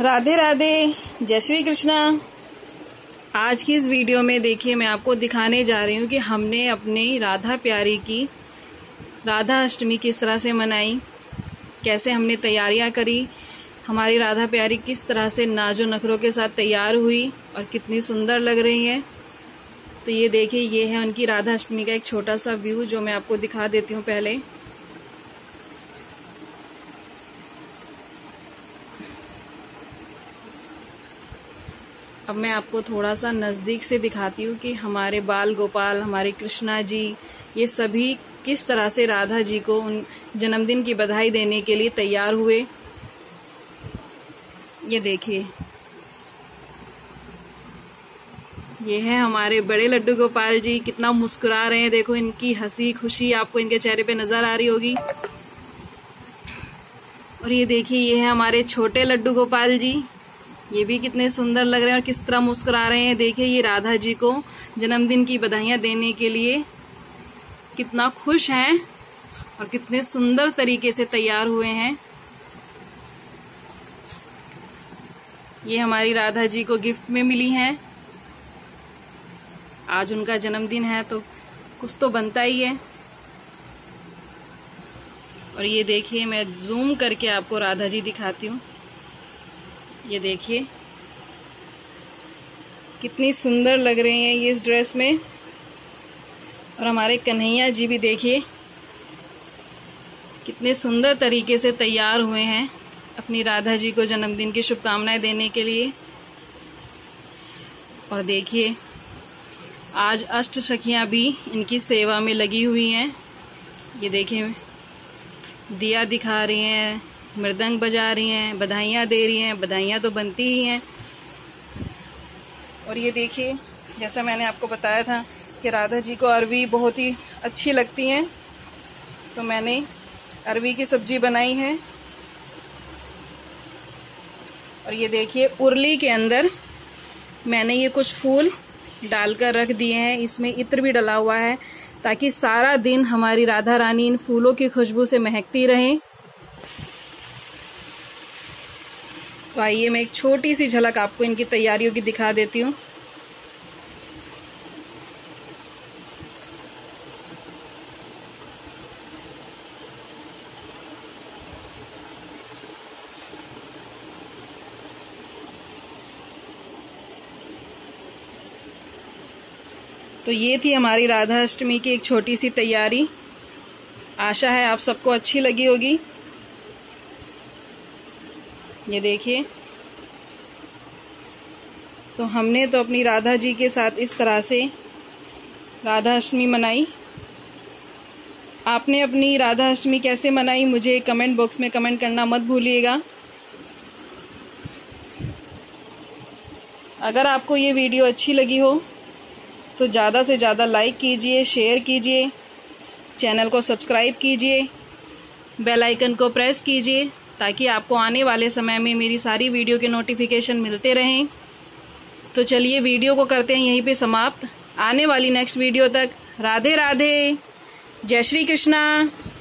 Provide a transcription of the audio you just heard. राधे राधे, जय श्री कृष्णा। आज की इस वीडियो में देखिए मैं आपको दिखाने जा रही हूँ कि हमने अपनी राधा प्यारी की राधा अष्टमी किस तरह से मनाई, कैसे हमने तैयारियाँ करी, हमारी राधा प्यारी किस तरह से नाजो नखरों के साथ तैयार हुई और कितनी सुंदर लग रही है। तो ये देखिए, ये है उनकी राधा अष्टमी का एक छोटा सा व्यू जो मैं आपको दिखा देती हूँ। पहले अब मैं आपको थोड़ा सा नज़दीक से दिखाती हूँ कि हमारे बाल गोपाल, हमारे कृष्णा जी, ये सभी किस तरह से राधा जी को उन जन्मदिन की बधाई देने के लिए तैयार हुए। ये देखिए, ये है हमारे बड़े लड्डू गोपाल जी, कितना मुस्कुरा रहे हैं। देखो इनकी हंसी खुशी आपको इनके चेहरे पे नजर आ रही होगी। और ये देखिए, ये है हमारे छोटे लड्डू गोपाल जी, ये भी कितने सुंदर लग रहे हैं और किस तरह मुस्कुरा रहे हैं। देखिए, ये राधा जी को जन्मदिन की बधाइयां देने के लिए कितना खुश हैं और कितने सुंदर तरीके से तैयार हुए हैं। ये हमारी राधा जी को गिफ्ट में मिली हैं। आज उनका जन्मदिन है तो कुछ तो बनता ही है। और ये देखिए, मैं जूम करके आपको राधा जी दिखाती हूँ। ये देखिए कितनी सुंदर लग रही हैं ये इस ड्रेस में। और हमारे कन्हैया जी भी देखिए कितने सुंदर तरीके से तैयार हुए हैं अपनी राधा जी को जन्मदिन की शुभकामनाएं देने के लिए। और देखिए, आज अष्ट सखियां भी इनकी सेवा में लगी हुई हैं। ये देखिए, दिया दिखा रही हैं, मृदंग बजा रही हैं, बधाइयाँ दे रही हैं। बधाइयाँ तो बनती ही हैं। और ये देखिए, जैसा मैंने आपको बताया था कि राधा जी को अरवी बहुत ही अच्छी लगती हैं, तो मैंने अरवी की सब्जी बनाई है। और ये देखिए, उरली के अंदर मैंने ये कुछ फूल डालकर रख दिए हैं। इसमें इत्र भी डला हुआ है ताकि सारा दिन हमारी राधा रानी इन फूलों की खुशबू से महकती रहे। तो आइए, मैं एक छोटी सी झलक आपको इनकी तैयारियों की दिखा देती हूँ। तो ये थी हमारी राधा अष्टमी की एक छोटी सी तैयारी। आशा है आप सबको अच्छी लगी होगी। ये देखिए, तो हमने तो अपनी राधा जी के साथ इस तरह से राधा अष्टमी मनाई। आपने अपनी राधा अष्टमी कैसे मनाई मुझे कमेंट बॉक्स में कमेंट करना मत भूलिएगा। अगर आपको ये वीडियो अच्छी लगी हो तो ज़्यादा से ज़्यादा लाइक कीजिए, शेयर कीजिए, चैनल को सब्सक्राइब कीजिए, बेल आइकन को प्रेस कीजिए ताकि आपको आने वाले समय में मेरी सारी वीडियो के नोटिफिकेशन मिलते रहें। तो चलिए, वीडियो को करते हैं यहीं पे समाप्त। आने वाली नेक्स्ट वीडियो तक राधे राधे, जय श्री कृष्णा।